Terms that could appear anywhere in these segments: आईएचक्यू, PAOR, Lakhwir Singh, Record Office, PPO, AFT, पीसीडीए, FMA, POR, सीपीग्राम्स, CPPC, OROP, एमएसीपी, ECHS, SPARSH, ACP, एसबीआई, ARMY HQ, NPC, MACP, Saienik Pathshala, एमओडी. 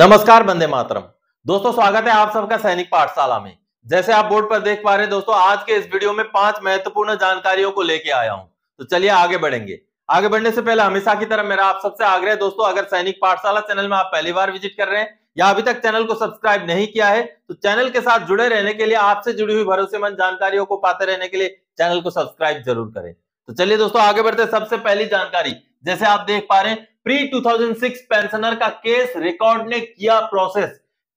नमस्कार, वंदे मातरम। दोस्तों स्वागत है आप सबका सैनिक पाठशाला में। जैसे आप बोर्ड पर देख पा रहे हैं दोस्तों, आज के इस वीडियो में 5 महत्वपूर्ण जानकारियों को लेके आया हूं। तो चलिए आगे बढ़ेंगे। आगे बढ़ने से पहले हमेशा की तरह मेरा आप सबसे आग्रह है दोस्तों, अगर सैनिक पाठशाला चैनल में आप पहली बार विजिट कर रहे हैं या अभी तक चैनल को सब्सक्राइब नहीं किया है तो चैनल के साथ जुड़े रहने के लिए, आपसे जुड़ी हुई भरोसेमंद जानकारियों को पाते रहने के लिए चैनल को सब्सक्राइब जरूर करें। तो चलिए दोस्तों आगे बढ़ते। सबसे पहली जानकारी, जैसे आप देख पा रहे हैं, प्री 2006 पेंशनर का केस रिकॉर्ड ने किया प्रोसेस,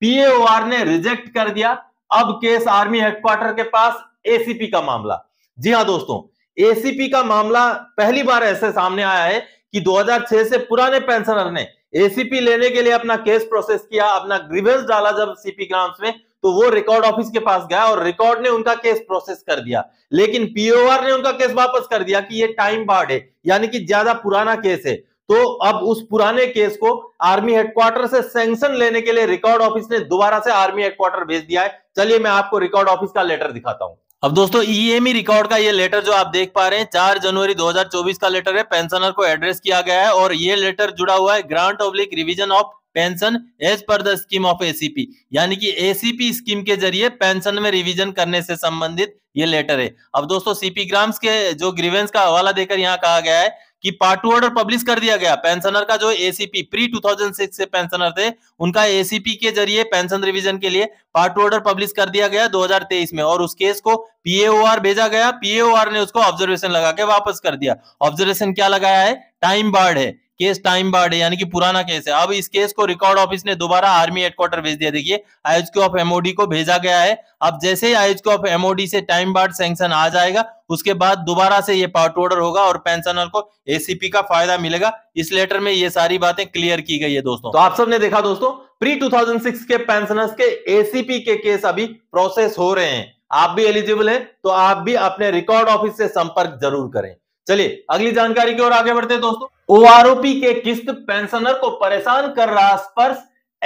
पीएओआर ने रिजेक्ट कर दिया। अब केस आर्मी हेडक्वार्टर के पास, एसीपी का मामला। जी हां दोस्तों, एसीपी का मामला पहली बार ऐसे सामने आया है कि 2006 से पुराने पेंशनर ने एसीपी लेने के लिए अपना केस प्रोसेस किया, अपना ग्रीवेंस डाला जब सीपीग्राम्स में, तो वो रिकॉर्ड ऑफिस के पास गया और रिकॉर्ड ने उनका केस प्रोसेस कर दिया। लेकिन पीओआर ने उनका केस वापस कर दिया कि ये टाइम बार्ड है, यानी कि ज्यादा पुराना केस है। तो अब उस पुराने केस को आर्मी हेडक्वार्टर से सैंक्शन लेने के लिए रिकॉर्ड ऑफिस ने दोबारा से आर्मी हेडक्वार्टर भेज दिया है। चलिए मैं आपको रिकॉर्ड ऑफिस का लेटर दिखाता हूं। अब दोस्तों ईएमई रिकॉर्ड का ये लेटर जो आप देख पा रहे हैं 4 जनवरी 2024 का लेटर है। पेंशनर को एड्रेस किया गया है और ये लेटर जुड़ा हुआ है grant oblique revision of pension as per the scheme of ACP, यानी कि एसीपी स्कीम के जरिए पेंशन में रिवीजन करने से संबंधित ये लेटर है। अब दोस्तों सीपीग्राम्स के जो ग्रीवेंस का हवाला देकर यहाँ कहा गया है कि पार्ट 2 ऑर्डर पब्लिश कर दिया गया। पेंशनर का जो एसीपी प्री 2006 से पेंशनर थे, उनका एसीपी के जरिए पेंशन रिवीजन के लिए पार्ट 2 ऑर्डर पब्लिश कर दिया गया 2023 में और उस केस को पीएओआर भेजा गया। पीएओआर ने उसको ऑब्जर्वेशन लगा के वापस कर दिया। ऑब्जर्वेशन क्या लगाया है? टाइम बार्ड है, केस टाइम बार्ड है, यानी कि पुराना केस है। अब इस केस को रिकॉर्ड ऑफिस ने दोबारा आर्मी हेडक्वार्टर भेज दिया। देखिए आईएचक्यू ऑफ एमओडी को भेजा गया है। अब जैसे ही आईएचक्यू ऑफ एमओडी से टाइम बार्ड सैंक्शन आ जाएगा, उसके बाद दोबारा से ये पार्ट ऑर्डर होगा और पेंशनर को एसीपी का फायदा मिलेगा। इस लेटर में ये सारी बातें क्लियर की गई है दोस्तों। तो आप सबने देखा दोस्तों, प्री 2006 के पेंशनर्स के एसीपी के केस अभी प्रोसेस हो रहे हैं। आप भी एलिजिबल है तो आप भी अपने रिकॉर्ड ऑफिस से संपर्क जरूर करें। चलिए अगली जानकारी की ओर आगे बढ़ते हैं दोस्तों। ओआरओपी के किस्त पेंशनर को परेशान कर रहा स्पर्श,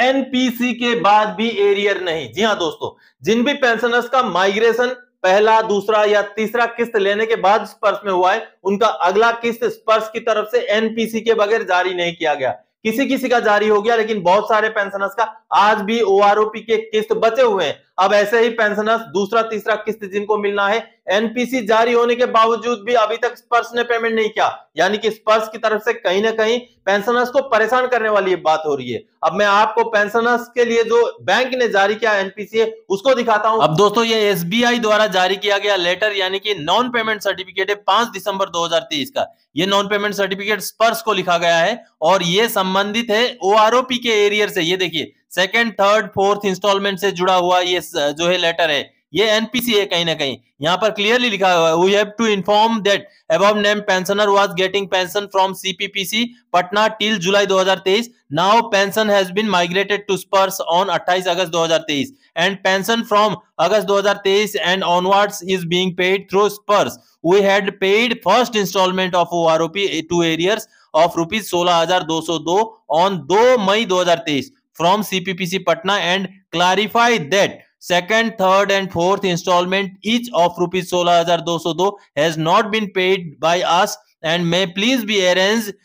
एनपीसी के बाद भी एरियर नहीं। जी हां दोस्तों, जिन भी पेंशनर्स का माइग्रेशन पहला, दूसरा या तीसरा किस्त लेने के बाद स्पर्श में हुआ है, उनका अगला किस्त स्पर्श की तरफ से एनपीसी के बगैर जारी नहीं किया गया। किसी किसी का जारी हो गया, लेकिन बहुत सारे पेंशनर्स का आज भी ओआरओपी के किस्त बचे हुए हैं। अब ऐसे ही पेंशनर्स दूसरा तीसरा किस्त जिनको मिलना है, एनपीसी जारी होने के बावजूद भी अभी तक स्पर्श ने पेमेंट नहीं किया, यानी कि स्पर्श की तरफ से कहीं ना कहीं पेंशनर्स को परेशान करने वाली ये बात हो रही है। अब मैं आपको पेंशनर्स के लिए जो बैंक ने जारी किया एनपीसी उसको दिखाता हूं। अब दोस्तों ये एसबीआई द्वारा जारी किया गया लेटर, यानी कि नॉन पेमेंट सर्टिफिकेट है 5 दिसंबर 2023 का। ये नॉन पेमेंट सर्टिफिकेट स्पर्श को लिखा गया है और ये संबंधित है ओआरओपी के एरियर से। ये देखिए सेकेंड, थर्ड, फोर्थ इंस्टॉलमेंट से जुड़ा हुआ ये जो है लेटर है, ये एनपीसी है। कहीं ना कहीं यहाँ पर क्लियरली लिखा हुआ है, we have to inform that above name pensioner was getting pension from CPPC Patna till July 2023। Now pension has been migrated to Sparsh on 28 August 2023 and pension from August 2023 and onwards is being paid through Sparsh. We had paid first instalment of OROP to arrears of rupees 16,202 on 2 May 2023 from CPPC Patna and clarify that second, third and fourth installment each of rupees 16,202 has not been paid by us and may please be arranged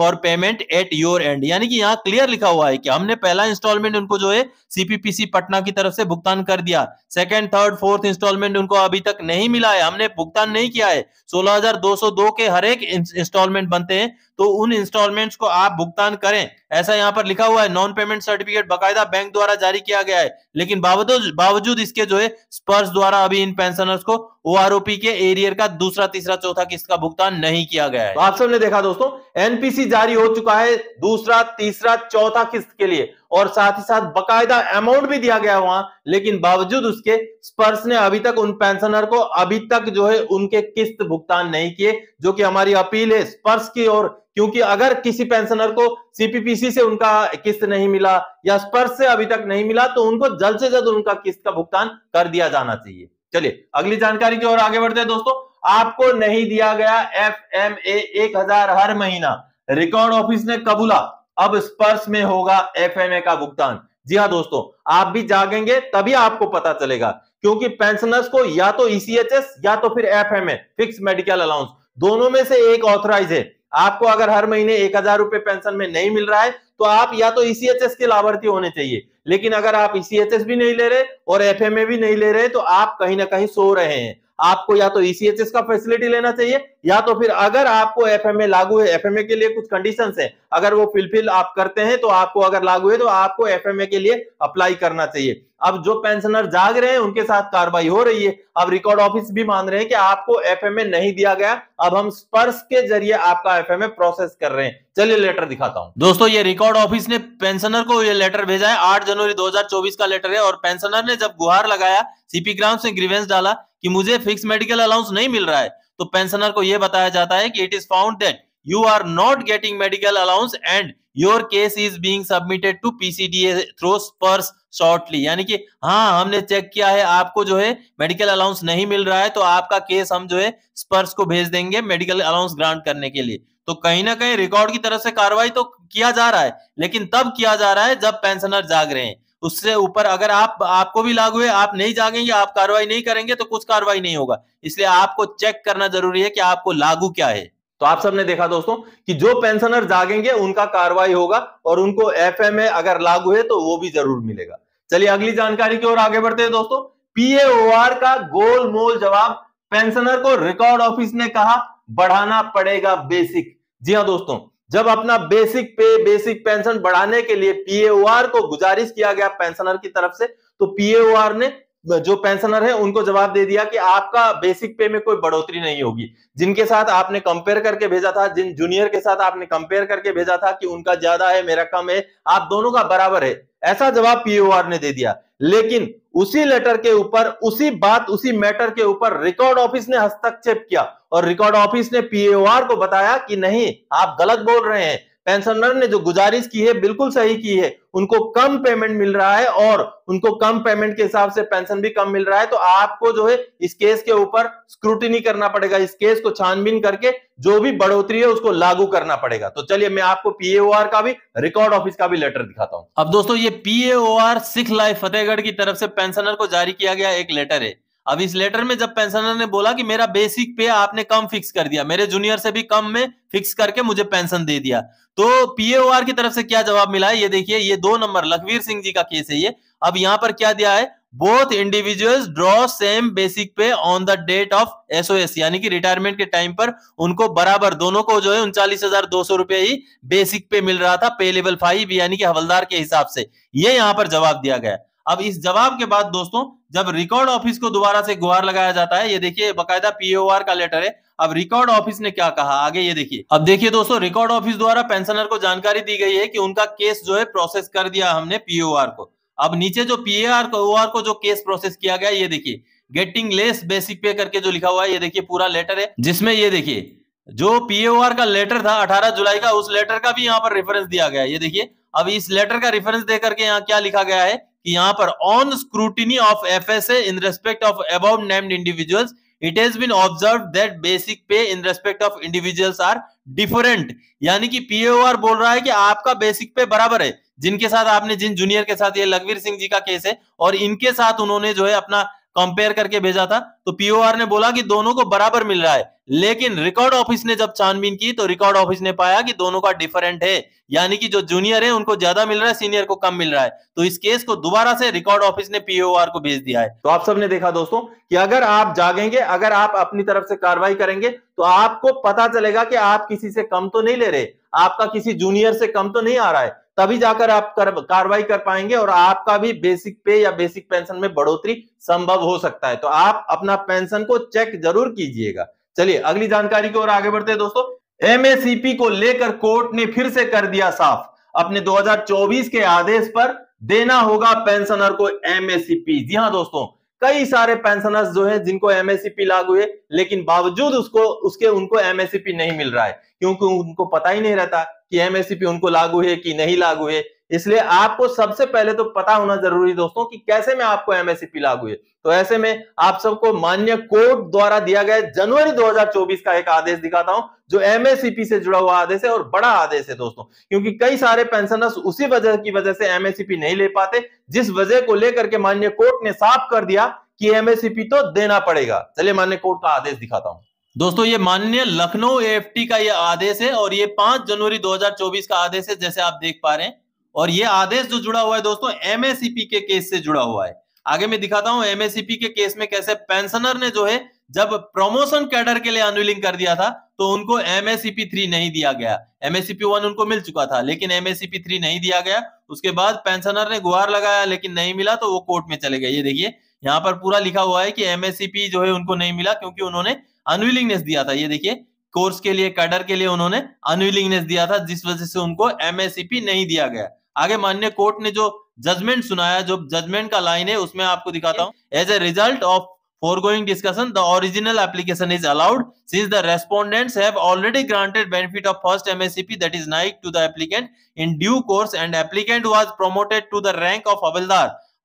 for payment at your end। यानी कि यहाँ clear लिखा हुआ है कि हमने पहला instalment उनको जो है सीपीपीसी पटना की तरफ से भुगतान कर दिया। सेकंड, थर्ड, फोर्थ इंस्टॉलमेंट उनको अभी तक नहीं मिला है, हमने भुगतान नहीं किया है। 16,202 के हर एक इंस्टॉलमेंट बनते हैं, तो उन इंस्टॉलमेंट्स को आप भुगतान करें, ऐसा यहाँ पर लिखा हुआ है। नॉन पेमेंट सर्टिफिकेट बाकायदा बैंक द्वारा जारी किया गया है, लेकिन बावजूद इसके जो है स्पर्श द्वारा अभी इन पेंशनर्स को ओआरओपी के एरियर का दूसरा, तीसरा, चौथा किस्त का भुगतान नहीं किया गया है। तो आप सबने देखा दोस्तों, एनपीसी जारी हो चुका है दूसरा, तीसरा, चौथा किस्त के लिए और साथ ही साथ बकायदा अमाउंट भी दिया गया वहां, लेकिन बावजूद उसके स्पर्श ने अभी तक उन पेंशनर को अभी तक जो है उनके किस्त भुगतान नहीं किए, जो कि हमारी अपील है स्पर्श की ओर। क्योंकि अगर किसी पेंशनर को सीपीपीसी से उनका किस्त नहीं मिला या स्पर्श से अभी तक नहीं मिला तो उनको जल्द से जल्द उनका किस्त का भुगतान कर दिया जाना चाहिए। चलिए अगली जानकारी की ओर आगे बढ़ते हैं दोस्तों। आपको नहीं दिया गया एफएमए 1000 हर महीना, रिकॉर्ड ऑफिस ने कबूला, अब स्पर्श में होगा एफएमए का भुगतान। जी हाँ दोस्तों, आप भी जागेंगे तभी आपको पता चलेगा, क्योंकि पेंशनर्स को या तो ईसीएचएस या तो फिर एफएमए फिक्स मेडिकल अलाउंस, दोनों में से एक ऑथराइज है। आपको अगर हर महीने 1000 रुपए पेंशन में नहीं मिल रहा है तो आप या तो ECHS के लाभार्थी होने चाहिए, लेकिन अगर आप ECHS भी नहीं ले रहे और FMA भी नहीं ले रहे तो आप कहीं ना कहीं सो रहे हैं। आपको या तो ECHS का फैसिलिटी लेना चाहिए, या तो फिर अगर आपको FMA लागू है, FMA के लिए कुछ कंडीशंस हैं, अगर वो फिलफिल आप करते हैं तो आपको, अगर लागू है तो आपको FMA के लिए अप्लाई करना चाहिए। अब जो पेंशनर जाग रहे हैं उनके साथ कार्रवाई हो रही है। अब रिकॉर्ड ऑफिस भी मान रहे हैं कि आपको FMA नहीं दिया गया, अब हम स्पर्श के जरिए आपका FMA प्रोसेस कर रहे हैं। चलिए लेटर दिखाता हूं। दोस्तों ये रिकॉर्ड ऑफिस ने पेंशनर को ये लेटर भेजा है, 8 जनवरी 2024 का लेटर है। और पेंशनर ने जब गुहार लगाया, सीपीग्राम्स में ग्रीवेंस डाला कि मुझे फिक्स मेडिकल अलाउंस नहीं मिल रहा है, तो पेंशनर को यह बताया जाता है कि it is found that you are not getting medical allowance and your case is being submitted to पीसीडीए through Sparsh shortly. यानी कि हाँ, हमने चेक किया है, आपको जो है मेडिकल अलाउंस नहीं मिल रहा है, तो आपका केस हम जो है स्पर्श को भेज देंगे मेडिकल अलाउंस ग्रांट करने के लिए। तो कहीं ना कहीं रिकॉर्ड की तरफ से कार्रवाई तो किया जा रहा है, लेकिन तब किया जा रहा है जब पेंशनर जाग रहे हैं। उससे ऊपर अगर आपको भी लागू है, आप नहीं जागेंगे, आप कार्रवाई नहीं करेंगे तो कुछ कार्रवाई नहीं होगा। इसलिए आपको चेक करना जरूरी है कि आपको लागू क्या है। तो आप सबने देखा दोस्तों कि जो पेंशनर जागेंगे उनका कार्रवाई होगा और उनको एफएमए अगर लागू है तो वो भी जरूर मिलेगा। चलिए अगली जानकारी की ओर आगे बढ़ते हैं दोस्तों। पीएओआर का गोल मोल जवाब, पेंशनर को रिकॉर्ड ऑफिस ने कहा बढ़ाना पड़ेगा बेसिक। जी हाँ दोस्तों, जब अपना बेसिक पे, बेसिक पेंशन बढ़ाने के लिए पीएओआर को गुजारिश किया गया पेंशनर की तरफ से, तो पीएओआर ने जो पेंशनर है उनको जवाब दे दिया कि आपका बेसिक पे में कोई बढ़ोतरी नहीं होगी। जिनके साथ आपने कंपेयर करके भेजा था, जिन जूनियर के साथ आपने कंपेयर करके भेजा था कि उनका ज्यादा है मेरा कम है, आप दोनों का बराबर है, ऐसा जवाब पीएओआर ने दे दिया। लेकिन उसी लेटर के ऊपर, उसी बात, उसी मैटर के ऊपर रिकॉर्ड ऑफिस ने हस्तक्षेप किया और रिकॉर्ड ऑफिस ने पीएओआर को बताया कि नहीं, आप गलत बोल रहे हैं, पेंशनर ने जो गुजारिश की है बिल्कुल सही की है, उनको कम पेमेंट मिल रहा है और उनको कम पेमेंट के हिसाब से पेंशन भी कम मिल रहा है, तो आपको जो है इस केस के ऊपर स्क्रूटिनी करना पड़ेगा, इस केस को छानबीन करके जो भी बढ़ोतरी है उसको लागू करना पड़ेगा। तो चलिए मैं आपको पीएओआर का भी, रिकॉर्ड ऑफिस का भी लेटर दिखाता हूं। अब दोस्तों ये पीएओआर सिख लाइफ फतेहगढ़ की तरफ से पेंशनर को जारी किया गया एक लेटर है। अब इस लेटर में जब पेंशनर ने बोला कि मेरा बेसिक पे आपने कम फिक्स कर दिया, मेरे जूनियर से भी कम में फिक्स करके मुझे पेंशन दे दिया, तो पीएओआर की तरफ से क्या जवाब मिला है ये देखिए। ये 2 नंबर लखवीर सिंह जी का केस है ये। अब यहाँ पर क्या दिया है, both individuals draw same basic pay on the date of SOS, यानी कि रिटायरमेंट के टाइम पर उनको बराबर, दोनों को जो है 39,200 रुपये ही बेसिक पे मिल रहा था, पे लेवल 5 यानी कि हवलदार के हिसाब से। ये यहाँ पर जवाब दिया गया। अब इस जवाब के बाद दोस्तों जब रिकॉर्ड ऑफिस को दोबारा से गुहार लगाया जाता है, ये देखिए बकायदा पीओआर का लेटर है। अब रिकॉर्ड ऑफिस ने क्या कहा आगे ये देखिए। अब देखिए दोस्तों, रिकॉर्ड ऑफिस द्वारा पेंशनर को जानकारी दी गई है कि उनका केस जो है प्रोसेस कर दिया हमने पीओआर को। अब नीचे जो पीओआर को जो केस प्रोसेस किया गया ये देखिए, गेटिंग लेस बेसिक पे करके जो लिखा हुआ है, ये देखिए पूरा लेटर है, जिसमें ये देखिए जो पीओआर का लेटर था 18 जुलाई का, उस लेटर का भी यहाँ पर रेफरेंस दिया गया है। ये देखिए अब इस लेटर का रेफरेंस दे करके यहाँ क्या लिखा गया है कि यहाँ पर on scrutiny of FSA in respect of above named individuals it has been observed that basic pay in respect of individuals are different. यानी कि पीओआर बोल रहा है कि आपका बेसिक पे बराबर है, जिनके साथ आपने, जिन जूनियर के साथ, ये लखवीर सिंह जी का केस है और इनके साथ उन्होंने जो है अपना कंपेयर करके भेजा था, तो पीओआर ने बोला कि दोनों को बराबर मिल रहा है। लेकिन रिकॉर्ड ऑफिस ने जब छानबीन की तो रिकॉर्ड ऑफिस ने पाया कि दोनों का डिफरेंट है, यानी कि जो जूनियर है उनको ज्यादा मिल रहा है, सीनियर को कम मिल रहा है। तो इस केस को दोबारा से रिकॉर्ड ऑफिस ने पीओआर को भेज दिया है। तो आप सबने देखा दोस्तों कि अगर आप जागेंगे, अगर आप अपनी तरफ से कार्रवाई करेंगे तो आपको पता चलेगा कि आप किसी से कम तो नहीं ले रहे, आपका किसी जूनियर से कम तो नहीं आ रहा है, तभी जाकर आप कार्रवाई कर पाएंगे और आपका भी बेसिक पे या बेसिक पेंशन में बढ़ोतरी संभव हो सकता है। तो आप अपना पेंशन को चेक जरूर कीजिएगा। चलिए अगली जानकारी की ओर आगे बढ़ते हैं दोस्तों। एमएसीपी को लेकर कोर्ट ने फिर से कर दिया साफ, अपने 2024 के आदेश पर देना होगा पेंशनर को एमएसीपी। जी हां दोस्तों, कई सारे पेंशनर्स जो हैं जिनको एमएसीपी लागू है, लेकिन बावजूद उनको एमएसीपी नहीं मिल रहा है, क्योंकि उनको पता ही नहीं रहता कि एमएसीपी उनको लागू है कि नहीं लागू है। इसलिए आपको सबसे पहले तो पता होना जरूरी है दोस्तों कि कैसे में आपको एमएसपी लागू है। तो ऐसे में आप सबको मान्य कोर्ट द्वारा दिया गया जनवरी 2024 का एक आदेश दिखाता हूं, जो एमएसपी से जुड़ा हुआ आदेश है और बड़ा आदेश है दोस्तों, क्योंकि कई सारे पेंशनर्स उसी वजह की वजह से एमएसपी नहीं ले पाते, जिस वजह को लेकर के मान्य कोर्ट ने साफ कर दिया कि एमएसपी तो देना पड़ेगा। चलिए मान्य कोर्ट का आदेश दिखाता हूँ। दोस्तों ये माननीय लखनऊ एएफटी का ये आदेश है और ये 5 जनवरी 2024 का आदेश है, जैसे आप देख पा रहे हैं। और ये आदेश जो जुड़ा हुआ है दोस्तों एमएसीपी के केस से जुड़ा हुआ है। आगे मैं दिखाता हूं एमएसीपी के केस में कैसे पेंशनर ने जो है जब प्रमोशन कैडर के लिए अनविलिंग कर दिया था तो उनको MACP 3 नहीं दिया गया। MACP 1 उनको मिल चुका था लेकिन MACP 3 नहीं दिया गया। उसके बाद पेंशनर ने गुहार लगाया लेकिन नहीं मिला तो वो कोर्ट में चले गए। ये देखिए यहाँ पर पूरा लिखा हुआ है कि MACP जो है उनको नहीं मिला क्योंकि उन्होंने अनविलिंगनेस दिया था। ये देखिए कोर्स के लिए कैडर के लिए उन्होंने अनविलिंगनेस दिया था जिस वजह से उनको MACP नहीं दिया गया। आगे माननीय कोर्ट ने जो जजमेंट सुनाया, जो जजमेंट का लाइन है उसमें आपको दिखाता हूँ। As a result of foregoing discussion, the original application is allowed since the respondents have already granted benefit of first MACP that is nigh to the applicant in due course and applicant was promoted to the rank of havildar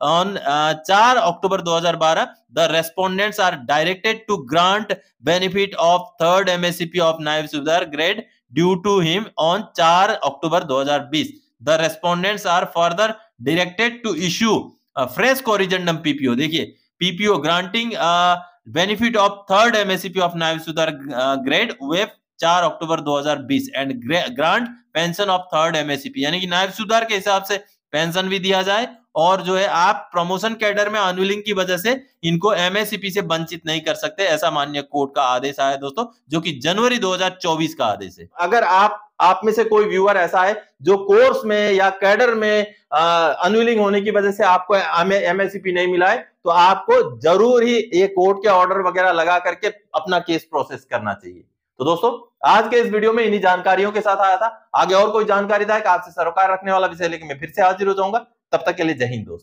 on 4 October 2012. The respondents are directed to grant benefit of third MACP of naib subedar grade due to him on 4 October 2020. The respondents are further directed to issue a fresh corrigendum PPO. देखिए PPO granting benefit of third MACP of Naib Sudar grade with 4 October 2020 and grant pension of third MACP, यानी कि नायब सुधार के हिसाब से pension भी दिया जाए और जो है आप प्रमोशन कैडर में अनविलिंग की वजह से इनको MACP से वंचित नहीं कर सकते। ऐसा माननीय कोर्ट का आदेश आया दोस्तों जो कि जनवरी 2024 का आदेश है। अगर आप में से कोई व्यूअर ऐसा है जो कोर्स में या कैडर में अनविलिंग होने की वजह से आपको MACP नहीं मिला है तो आपको जरूर ही ये कोर्ट के ऑर्डर वगैरह लगा करके अपना केस प्रोसेस करना चाहिए। तो दोस्तों आज के इस वीडियो में इन्हीं जानकारियों के साथ आया था। आगे और कोई जानकारी था कि आपसे सरोकार रखने वाला विषय लेके मैं फिर से हाजिर हो जाऊंगा। तब तक के लिए जय हिंद दोस्तों।